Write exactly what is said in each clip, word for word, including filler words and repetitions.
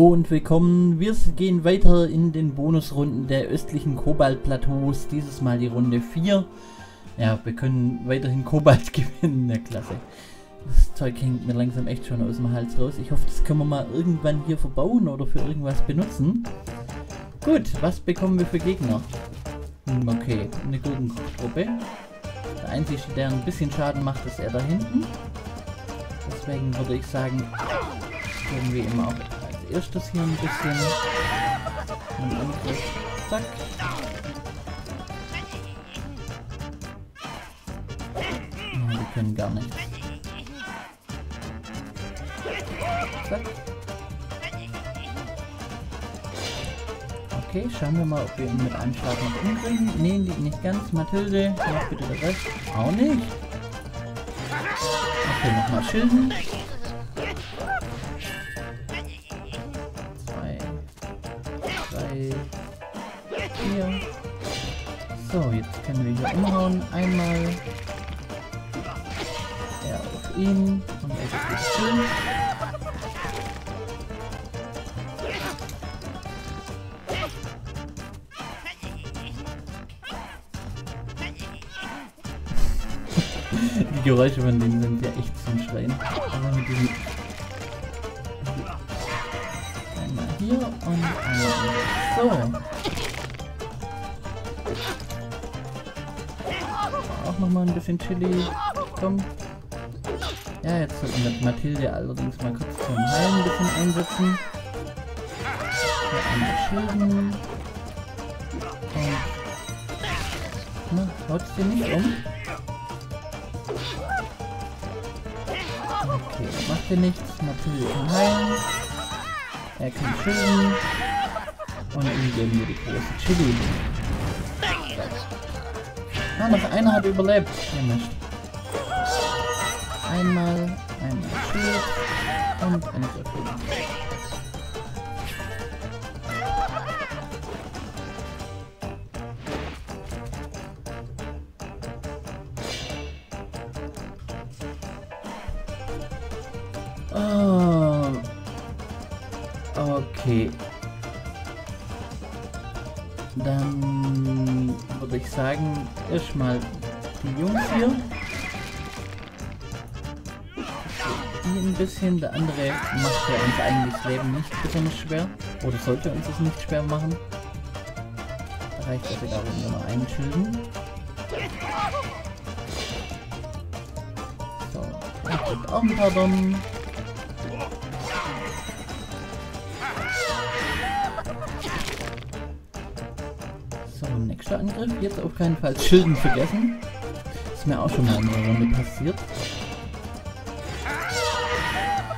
Und willkommen, wir gehen weiter in den Bonusrunden der östlichen Kobaltplateaus, dieses Mal die Runde vier. Ja, wir können weiterhin Kobalt gewinnen, na klasse. Das Zeug hängt mir langsam echt schon aus dem Hals raus. Ich hoffe, das können wir mal irgendwann hier verbauen oder für irgendwas benutzen. Gut, was bekommen wir für Gegner? Hm, okay, eine gute Truppe. Der einzige, der ein bisschen Schaden macht, ist er da hinten. Deswegen würde ich sagen, können wir immer auch... Erst das hier ein bisschen. Und dann zack. Oh, wir können gar nicht. Zack. Okay, schauen wir mal, ob wir ihn mit einem Schlag noch umbringen. Nee, nicht ganz. Mathilde, mach bitte das Rest. Auch nicht. Okay, nochmal schilden. Hier. So, jetzt können wir hier umhauen. Einmal. Ja, auf ihn. Und er ist schön. Die Geräusche von denen sind ja echt zum Schreien. Aber mit diesem einmal hier und einmal so. Auch nochmal ein bisschen Chili. Komm. Ja, jetzt sollten wir Mathilde allerdings mal kurz zum Heilen ein bisschen einsetzen. Schilden. Na, haut sie nicht um. Okay, macht ihr nichts. Mathilde kann heilen. Er kann schilden. Und ihm geben wir die große Chili. Ah, noch einer hat überlebt. Ja, Mist. Einmal, einmal Schild und Enderflug. Oh. Okay. Dann würde ich sagen, erstmal die Jungs hier. Die ein bisschen, der andere macht ja unser eigenes Leben nicht besonders schwer. Oder sollte uns das nicht schwer machen. Da reicht es egal, wenn wir mal einschilden. So, und auch ein paar Bomben. Nächster Angriff, jetzt auf keinen Fall Schilden vergessen. Ist mir auch schon mal in der Runde passiert.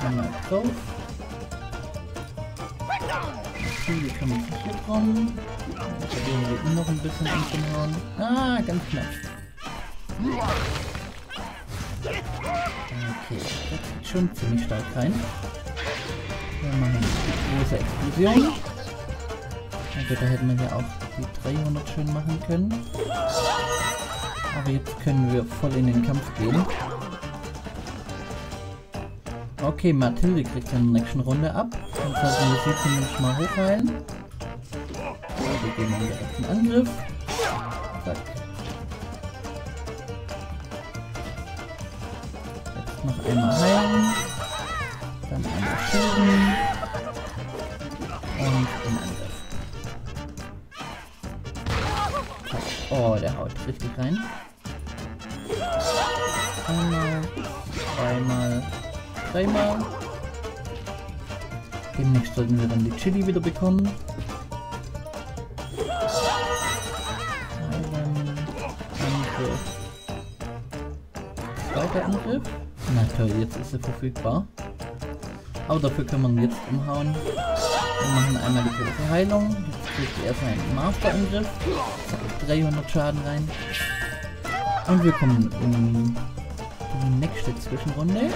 Einmal drauf. Die kann man sich hier drum. Dann probieren wir ihn noch ein bisschen anzuhauen. Ah, ganz knapp. Okay, das geht schon ziemlich stark rein. Wir machen eine große Explosion. Also da hätten wir ja auch die dreihundert schön machen können. Aber jetzt können wir voll in den Kampf gehen. Okay, Mathilde kriegt dann in der nächsten Runde ab. Dann sollten wir sie zumindest mal hochheilen. So, wir gehen in den direkten Angriff. Zack. Jetzt noch einmal heilen. Dann einmal schilden. Und in Angriff. Oh, der haut richtig rein. Einmal, zweimal, dreimal. Demnächst sollten wir dann die Chili wieder bekommen. Einmal, Angriff. Zweiter Angriff. Na toll, jetzt ist er verfügbar. Aber dafür kann man jetzt umhauen. Wir machen einmal die große Heilung. Jetzt kriegt er seinen Masterangriff. dreihundert Schaden rein. Und wir kommen in die nächste Zwischenrunde.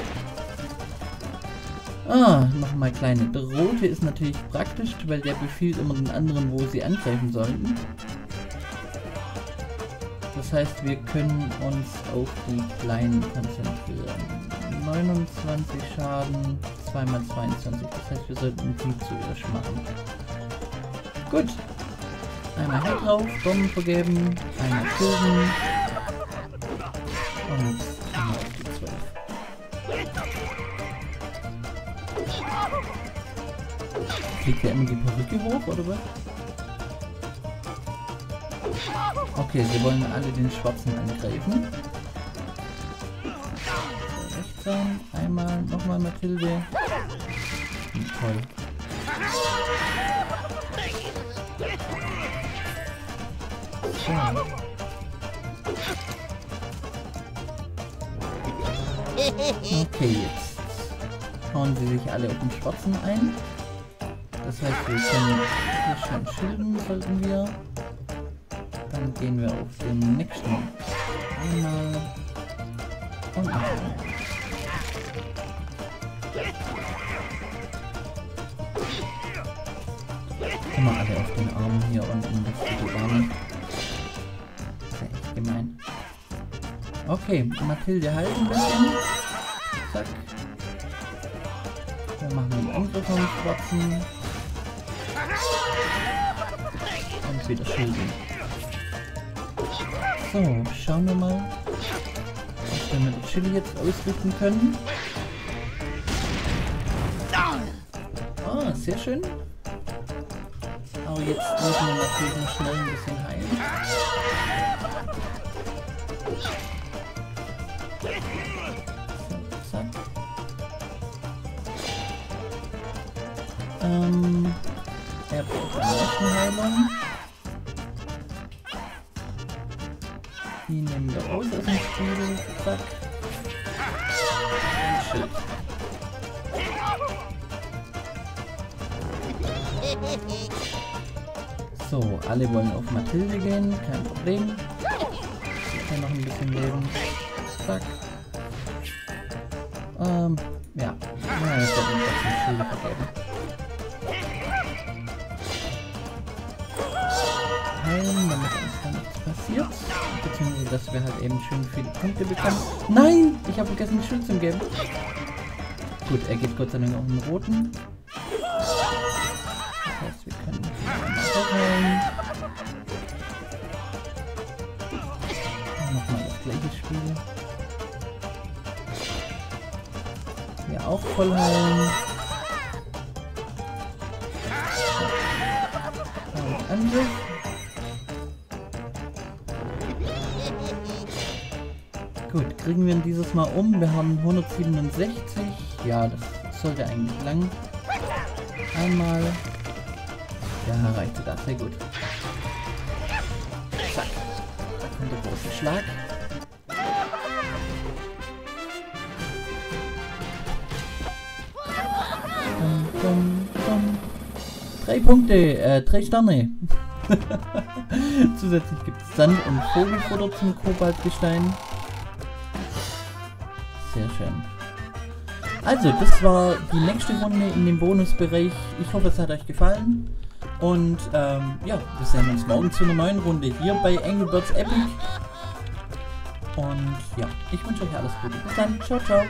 Ah, nochmal kleine. Der rote ist natürlich praktisch, weil der befiehlt immer den anderen, wo sie angreifen sollten. Das heißt, wir können uns auf die kleinen konzentrieren. neunundzwanzig Schaden, zwei mal zweiundzwanzig. Das heißt, wir sollten die zuerst machen. Gut. Einmal Held drauf, Bomben vergeben, einmal Kuchen. Und einmal auf die zwölf. Kriegt der immer die Perücke hoch, oder was? Okay, sie wollen alle den Schwarzen angreifen. So, rechts rein. Einmal, nochmal Mathilde. Und toll. So. Okay, jetzt hauen sie sich alle auf den Schwarzen ein. Das heißt, wir können hier schon schilden, sollten wir. Dann gehen wir auf den nächsten. Einmal. Und einmal. Immer alle auf den Armen hier unten. Das ist die Arme. Das ist ja echt gemein. Okay, Mathilde halten ein bisschen. Zack. Dann machen wir den Angriff vom Schwarzen. Und wieder schilden. So, schauen wir mal, ob wir mit der Chili jetzt ausrichten können. Ah, sehr schön. Aber jetzt müssen wir natürlich schnell ein bisschen heilen. So, zack. Ähm, er braucht einen Waschenheiler. Die nehmen wir raus aus dem Spiel. Zack. Schild. So, alle wollen auf Mathilde gehen. Kein Problem. Ich kann noch ein bisschen Leben. Zack. Ähm, ja. Ja, ich werde uns jetzt den Schild vergeben. Heilen, damit uns dann nichts passiert. Beziehungsweise, dass wir halt eben schön viele Punkte bekommen. Nein! Ich habe vergessen, den Schild zu geben. Gut, er geht Gott sei Dank auf den roten. Das heißt, wir können nochmal Nochmal das gleiche Spiel. Hier auch voll heilen. Und Angriff. Gut, kriegen wir ihn dieses Mal um. Wir haben hundertsiebenundsechzig. Ja, das sollte eigentlich lang. Einmal. Ja, reichte das. Sehr gut. Zack. Da kommt der große Schlag. Dum, dum, dum. Drei Punkte. Äh, drei Sterne. Zusätzlich gibt es Sand und Vogelfutter zum Kobaltgestein. Sehr schön. Also, das war die nächste Runde in dem Bonusbereich. Ich hoffe, es hat euch gefallen. Und ähm, ja, wir sehen uns morgen zu einer neuen Runde hier bei Angry Birds Epic. Und ja, ich wünsche euch alles Gute. Bis dann. Ciao, ciao.